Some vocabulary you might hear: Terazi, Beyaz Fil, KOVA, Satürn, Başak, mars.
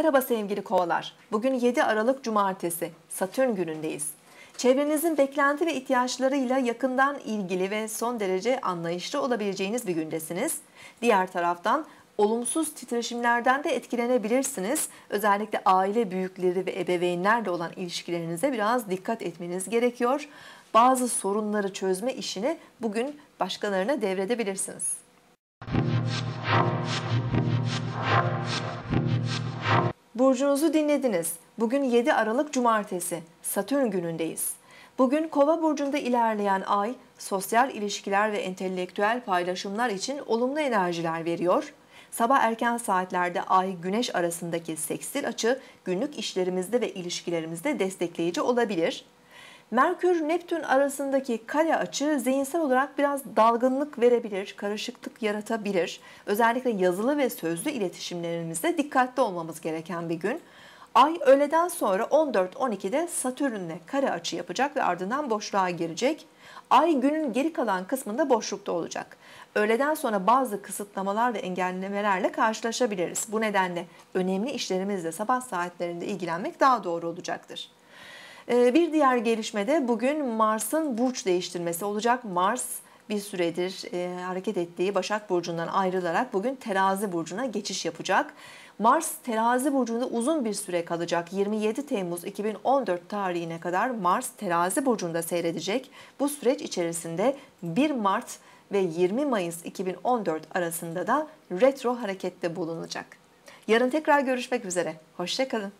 Merhaba sevgili kovalar. Bugün 7 Aralık Cumartesi, Satürn günündeyiz. Çevrenizin beklenti ve ihtiyaçlarıyla yakından ilgili ve son derece anlayışlı olabileceğiniz bir gündesiniz. Diğer taraftan olumsuz titreşimlerden de etkilenebilirsiniz. Özellikle aile büyükleri ve ebeveynlerle olan ilişkilerinize biraz dikkat etmeniz gerekiyor. Bazı sorunları çözme işini bugün başkalarına devredebilirsiniz. Burcunuzu dinlediniz. Bugün 7 Aralık Cumartesi, Satürn günündeyiz. Bugün Kova burcunda ilerleyen ay, sosyal ilişkiler ve entelektüel paylaşımlar için olumlu enerjiler veriyor. Sabah erken saatlerde Ay-Güneş arasındaki seksil açı günlük işlerimizde ve ilişkilerimizde destekleyici olabilir. Merkür-Neptün arasındaki kare açı zihinsel olarak biraz dalgınlık verebilir, karışıklık yaratabilir. Özellikle yazılı ve sözlü iletişimlerimizde dikkatli olmamız gereken bir gün. Ay öğleden sonra 14-12'de Satürn'le kare açı yapacak ve ardından boşluğa girecek. Ay günün geri kalan kısmında boşlukta olacak. Öğleden sonra bazı kısıtlamalar ve engellemelerle karşılaşabiliriz. Bu nedenle önemli işlerimizle sabah saatlerinde ilgilenmek daha doğru olacaktır. Bir diğer gelişmede bugün Mars'ın burç değiştirmesi olacak. Mars bir süredir hareket ettiği Başak Burcu'ndan ayrılarak bugün Terazi Burcu'na geçiş yapacak. Mars Terazi Burcu'nda uzun bir süre kalacak. 27 Temmuz 2014 tarihine kadar Mars Terazi Burcu'nda seyredecek. Bu süreç içerisinde 1 Mart ve 20 Mayıs 2014 arasında da retro harekette bulunacak. Yarın tekrar görüşmek üzere. Hoşça kalın.